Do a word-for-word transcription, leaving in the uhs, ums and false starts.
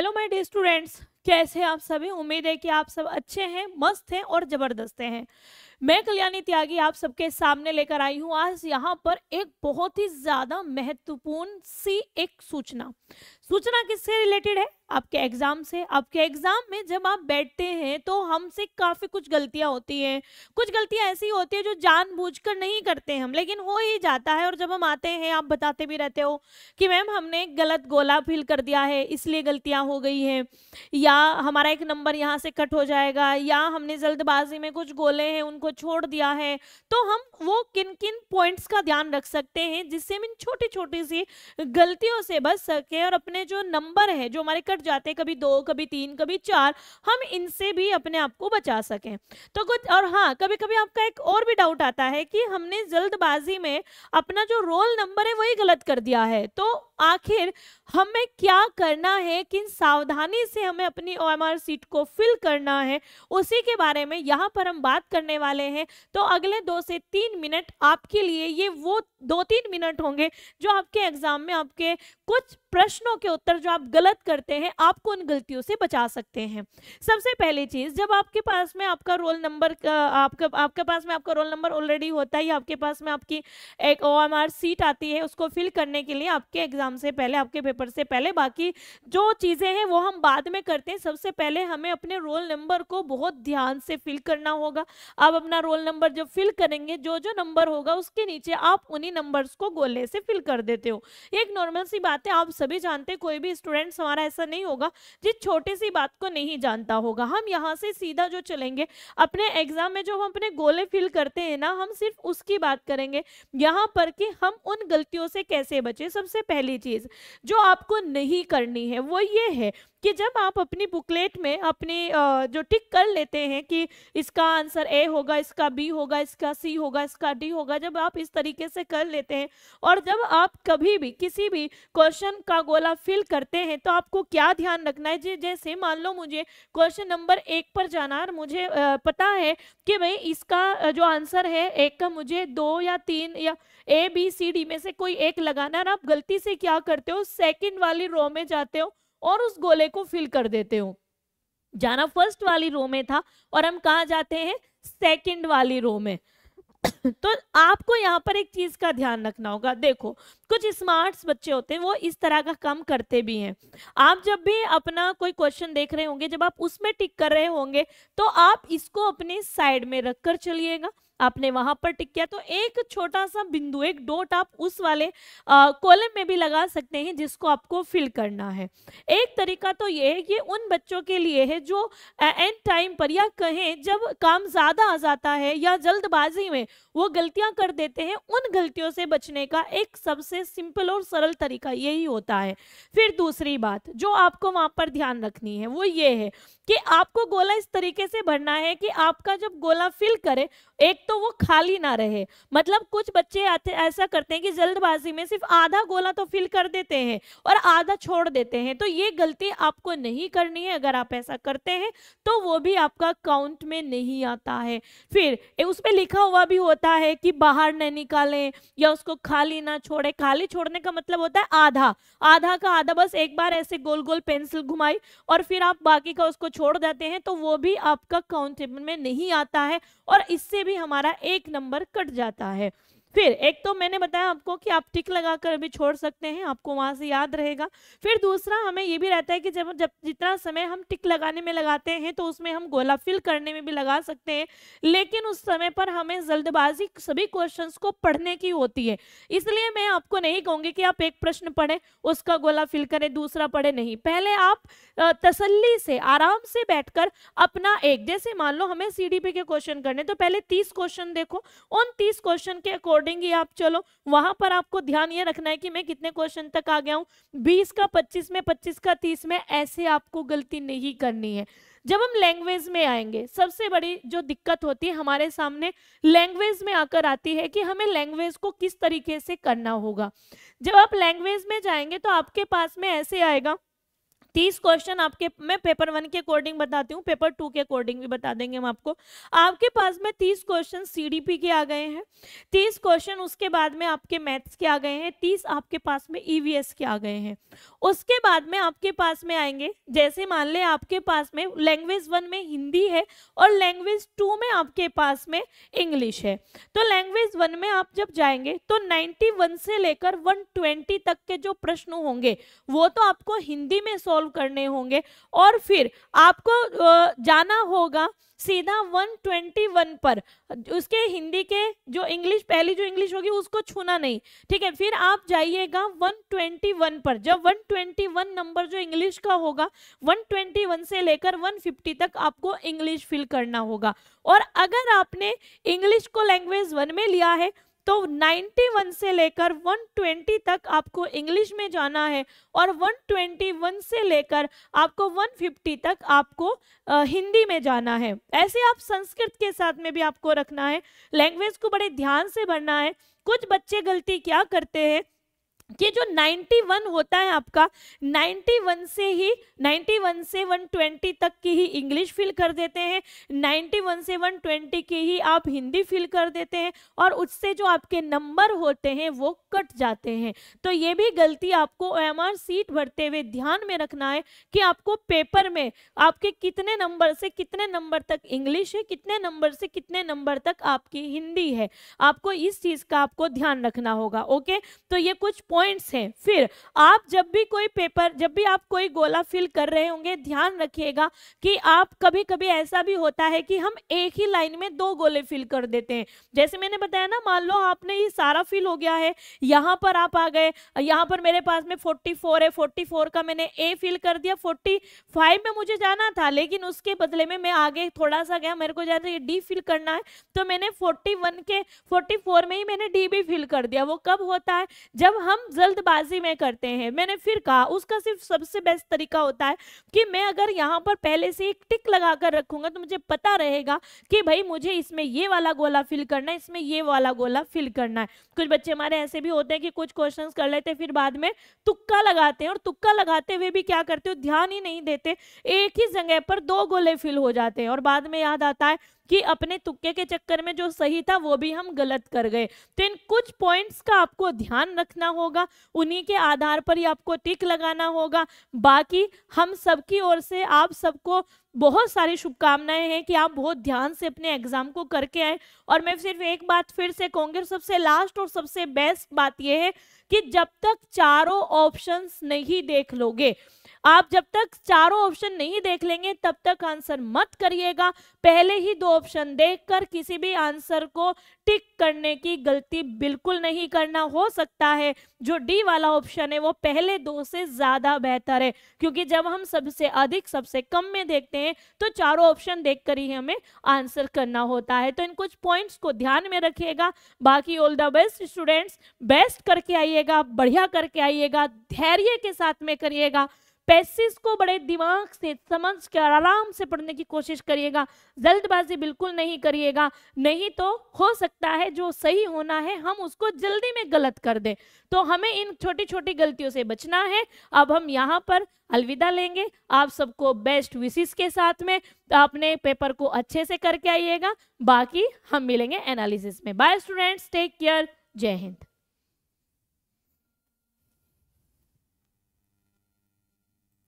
Hello my dear students, कैसे आप सभी। उम्मीद है कि आप सब अच्छे हैं, मस्त हैं और ज़बरदस्त हैं। मैं कल्याणी त्यागी आप सबके सामने लेकर आई हूं आज यहां पर एक बहुत ही ज़्यादा महत्वपूर्ण सी एक सूचना। सूचना किससे रिलेटेड है? आपके एग्जाम से। आपके एग्जाम में जब आप बैठते हैं तो हमसे काफ़ी कुछ गलतियां होती हैं। कुछ गलतियां ऐसी होती है जो जानबूझकर नहीं करते हम, लेकिन हो ही जाता है। और जब हम आते हैं आप बताते भी रहते हो कि मैम हमने गलत गोला फिल कर दिया है इसलिए गलतियाँ हो गई हैं, या हमारा एक नंबर यहाँ से कट हो जाएगा, या हमने जल्दबाजी में कुछ गोले हैं उनको छोड़ दिया है। तो हम वो किन किन पॉइंट्स का ध्यान रख सकते हैं जिससे हम इन छोटी छोटी सी गलतियों से बच सकें और अपने जो नंबर है जो हमारे कट जाते हैं कभी दो कभी तीन कभी चार, हम इनसे भी अपने आप को बचा सकें। तो कुछ और हाँ, कभी कभी आपका एक और भी डाउट आता है कि हमने जल्दबाजी में अपना जो रोल नंबर है वही गलत कर दिया है। तो आखिर हमें क्या करना है, किन सावधानी से हमें अपनी ओएमआर सीट को फिल करना है, उसी के बारे में यहाँ पर हम बात करने वाले हैं। तो अगले दो से तीन मिनट आपके लिए ये वो दो तीन मिनट होंगे जो आपके एग्जाम में आपके कुछ प्रश्नों के उत्तर जो आप गलत करते हैं आपको उन गलतियों से बचा सकते हैं। सबसे पहली चीज़, जब आपके पास में आपका रोल नंबर आपका आपके पास में आपका रोल नंबर ऑलरेडी होता है, आपके पास में आपकी एक ओएमआर सीट आती है, उसको फिल करने के लिए आपके एग्जाम से पहले, आपके पेपर से पहले बाकी जो चीज़ें हैं वो हम बाद में करते हैं। सबसे पहले हमें अपने रोल नंबर को बहुत ध्यान से फिल करना होगा। आप अपना रोल नंबर जब फिल करेंगे, जो जो नंबर होगा उसके नीचे आप उन्हीं नंबर्स को गोले से फिल कर देते हो। ये एक नॉर्मल सी बात है, आप सभी जानते हैं। कोई भी स्टूडेंट्स हमारा ऐसा नहीं होगा जिस छोटी सी बात को नहीं जानता होगा। हम यहाँ से सीधा जो चलेंगे अपने एग्जाम में, जो हम अपने गोले फिल करते हैं ना, हम सिर्फ उसकी बात करेंगे यहाँ पर कि हम उन गलतियों से कैसे बचे। सबसे पहली चीज़ जो आपको नहीं करनी है वो ये है कि जब आप अपनी बुकलेट में अपनी जो टिक कर लेते हैं कि इसका आंसर ए होगा, इसका बी होगा, इसका सी होगा, इसका डी होगा, जब आप इस तरीके से कर लेते हैं और जब आप कभी भी किसी भी क्वेश्चन का गोला फिल करते हैं तो आपको क्या ध्यान रखना है। जी जैसे मान लो मुझे क्वेश्चन नंबर एक पर जाना है और मुझे पता है कि भाई इसका जो आंसर है एक का मुझे दो या तीन या ए बी सी डी में से कोई एक लगाना है, और आप गलती से क्या करते हो, सेकेंड वाली रो में जाते हो और उस गोले को फिल कर देते हो। जाना फर्स्ट वाली रो में था और हम कहाँ जाते हैं, सेकंड वाली रो में। तो आपको यहाँ पर एक चीज का ध्यान रखना होगा। देखो, कुछ स्मार्ट्स बच्चे होते हैं वो इस तरह का काम करते भी हैं। आप जब भी अपना कोई क्वेश्चन देख रहे होंगे, जब आप उसमें टिक कर रहे होंगे तो आप इसको अपने साइड में रखकर चलिएगा। आपने वहां पर टिक किया तो एक छोटा सा बिंदु, एक डॉट आप उस वाले कॉलम में भी लगा सकते हैं जिसको आपको फिल करना है। एक तरीका तो ये है, ये उन बच्चों के लिए है जो एंड टाइम पर, या कहें जब काम ज़्यादा आ जाता है या जल्दबाजी में वो गलतियां कर देते हैं, उन गलतियों से बचने का एक सबसे सिंपल और सरल तरीका यही होता है। फिर दूसरी बात जो आपको वहाँ पर ध्यान रखनी है वो ये है कि आपको गोला इस तरीके से भरना है कि आपका जब गोला फिल करे एक तो वो खाली ना रहे। मतलब कुछ बच्चे ऐसा करते हैं कि जल्दबाजी में सिर्फ आधा गोला तो फिल कर देते हैं और आधा छोड़ देते हैं, तो ये गलती आपको नहीं करनी है। अगर आप ऐसा करते हैं तो वो भी आपका काउंट में नहीं आता है। फिर उसमें लिखा हुआ भी होता है कि बाहर न निकालें या उसको खाली ना छोड़े। खाली छोड़ने का मतलब होता है आधा, आधा का आधा, बस एक बार ऐसे गोल गोल पेंसिल घुमाई और फिर आप बाकी का उसको छोड़ देते हैं, तो वो भी आपका काउंट में नहीं आता है और इससे भी हमारा एक नंबर कट जाता है। फिर एक तो मैंने बताया आपको कि आप टिक लगाकर भी छोड़ सकते हैं, आपको वहाँ से याद रहेगा। फिर दूसरा हमें ये भी रहता है कि जब जब जितना समय हम टिक लगाने में लगाते हैं तो उसमें हम गोला फिल करने में भी लगा सकते हैं, लेकिन उस समय पर हमें जल्दबाजी सभी क्वेश्चंस को पढ़ने की होती है। इसलिए मैं आपको नहीं कहूँगी कि आप एक प्रश्न पढ़ें उसका गोला फिल करें दूसरा पढ़ें, नहीं। पहले आप तसल्ली से आराम से बैठ कर अपना एक, जैसे मान लो हमें सीडीपी के क्वेश्चन करने तो पहले तीस क्वेश्चन देखो, उन तीस क्वेश्चन के अकॉर्डिंग आप चलो। वहां पर आपको ध्यान ये रखना है कि मैं कितने क्वेश्चन तक आ गया हूँ, बीस का पच्चीस में, पच्चीस का तीस में, ऐसे आपको गलती नहीं करनी है। जब हम लैंग्वेज में आएंगे, सबसे बड़ी जो दिक्कत होती है हमारे सामने लैंग्वेज में आकर आती है कि हमें लैंग्वेज को किस तरीके से करना होगा। जब आप लैंग्वेज में जाएंगे तो आपके पास में ऐसे आएगा तीस क्वेश्चन आपके, मैं पेपर वन के अकॉर्डिंग बताती हूँ, पेपर टू के अकॉर्डिंग भी बता देंगे हम आपको। आपके पास में तीस क्वेश्चन सीडीपी के आ गए हैं, तीस क्वेश्चन उसके बाद में आपके मैथ्स के आ गए हैं, तीस आपके पास में ईवीएस के आ गए हैं। उसके बाद में आपके पास में आएंगे, जैसे मान लें आपके पास में लैंग्वेज वन में हिंदी है और लैंग्वेज टू में आपके पास में इंग्लिश है, तो लैंग्वेज वन में आप जब जाएंगे तो नाइन्टी वन से लेकर वन ट्वेंटी तक के जो प्रश्न होंगे वो तो आपको हिंदी में सॉल्व करने होंगे, और फिर आपको जाना होगा सीधा एक सौ इक्कीस पर, उसके हिंदी के जो इंग्लिश पहली जो इंग्लिश होगी उसको छूना नहीं, ठीक है। फिर आप जाइएगा एक सौ इक्कीस पर, जब एक सौ इक्कीस नंबर जो इंग्लिश का होगा एक सौ इक्कीस से लेकर एक सौ पचास तक आपको इंग्लिश फिल करना होगा। और अगर आपने इंग्लिश को लैंग्वेज वन में लिया है तो इक्यानवे से लेकर एक सौ बीस तक आपको इंग्लिश में जाना है और एक सौ इक्कीस से लेकर आपको एक सौ पचास तक आपको आ, हिंदी में जाना है। ऐसे आप संस्कृत के साथ में भी आपको रखना है, लैंग्वेज को बड़े ध्यान से भरना है। कुछ बच्चे गलती क्या करते हैं कि जो इक्यानवे होता है आपका, इक्यानवे से ही इक्यानवे से एक सौ बीस तक की ही इंग्लिश फिल कर देते हैं, इक्यानवे से एक सौ बीस की ही आप हिंदी फिल कर देते हैं और उससे जो आपके नंबर होते हैं वो कट जाते हैं। तो ये भी गलती आपको ओएमआर सीट भरते हुए ध्यान में रखना है कि आपको पेपर में आपके कितने नंबर से कितने नंबर तक इंग्लिश है, कितने नंबर से कितने नंबर तक आपकी हिंदी है, आपको इस चीज़ का आपको ध्यान रखना होगा। ओके, तो ये कुछ पॉइंट्स हैं। फिर आप जब भी कोई पेपर, जब भी आप कोई गोला फिल कर रहे होंगे, ध्यान रखिएगा कि आप, कभी कभी ऐसा भी होता है कि हम एक ही लाइन में दो गोले फिल कर देते हैं। जैसे मैंने बताया ना, मान लो आपने ये सारा फिल हो गया है, यहाँ पर आप आ गए, यहाँ पर मेरे पास में चौवालीस है, चौवालीस का मैंने ए फिल कर दिया, पैंतालीस में मुझे जाना था लेकिन उसके बदले में मैं आगे थोड़ा सा गया, मेरे को जाना था डी फिल करना है तो मैंने इकतालीस के चौवालीस में ही मैंने डी भी फिल कर दिया। वो कब होता है? जब हम जल्दबाजी में करते हैं। मैंने फिर कहा उसका सिर्फ सबसे बेस्ट तरीका होता है कि मैं अगर यहाँ पर पहले से एक टिक लगा कर रखूंगा तो मुझे पता रहेगा कि भाई मुझे इसमें ये वाला गोला फिल करना है, इसमें ये वाला गोला फिल करना है। कुछ बच्चे हमारे ऐसे भी होते हैं कि कुछ क्वेश्चंस कर लेते हैं फिर बाद में तुक्का लगाते हैं, और तुक्का लगाते हुए भी क्या करते हो, ध्यान ही नहीं देते, एक ही जगह पर दो गोले फिल हो जाते हैं और बाद में याद आता है कि अपने तुक्के के चक्कर में जो सही था वो भी हम गलत कर गए। तो इन कुछ पॉइंट्स का आपको ध्यान रखना होगा, उन्हीं के आधार पर ही आपको टिक लगाना होगा। बाकी हम सबकी ओर से आप सबको बहुत सारी शुभकामनाएं हैं कि आप बहुत ध्यान से अपने एग्जाम को करके आए। और मैं सिर्फ एक बात फिर से कहूँगी, और सबसे लास्ट और सबसे बेस्ट बात यह है कि जब तक चारों ऑप्शंस नहीं देख लोगे, आप जब तक चारों ऑप्शन नहीं देख लेंगे तब तक आंसर मत करिएगा। पहले ही दो ऑप्शन देखकर किसी भी आंसर को टिक करने की गलती बिल्कुल नहीं करना। हो सकता है जो डी वाला ऑप्शन है वो पहले दो से ज्यादा बेहतर है, क्योंकि जब हम सबसे अधिक सबसे कम में देखते हैं तो चारों ऑप्शन देखकर ही हमें आंसर करना होता है। तो इन कुछ पॉइंट्स को ध्यान में रखिएगा। बाकी all the best students, best करके आइएगा, बढ़िया करके आइएगा, धैर्य के साथ में करिएगा, पैसेज को बड़े दिमाग से समझ कर आराम से पढ़ने की कोशिश करिएगा, जल्दबाजी बिल्कुल नहीं करिएगा, नहीं तो हो सकता है जो सही होना है हम उसको जल्दी में गलत कर दें। तो हमें इन छोटी छोटी गलतियों से बचना है। अब हम यहाँ पर अलविदा लेंगे, आप सबको बेस्ट विशेष के साथ में। तो अपने पेपर को अच्छे से करके आइएगा, बाकी हम मिलेंगे एनालिसिस में। बाय स्टूडेंट्स, टेक केयर, जय हिंद।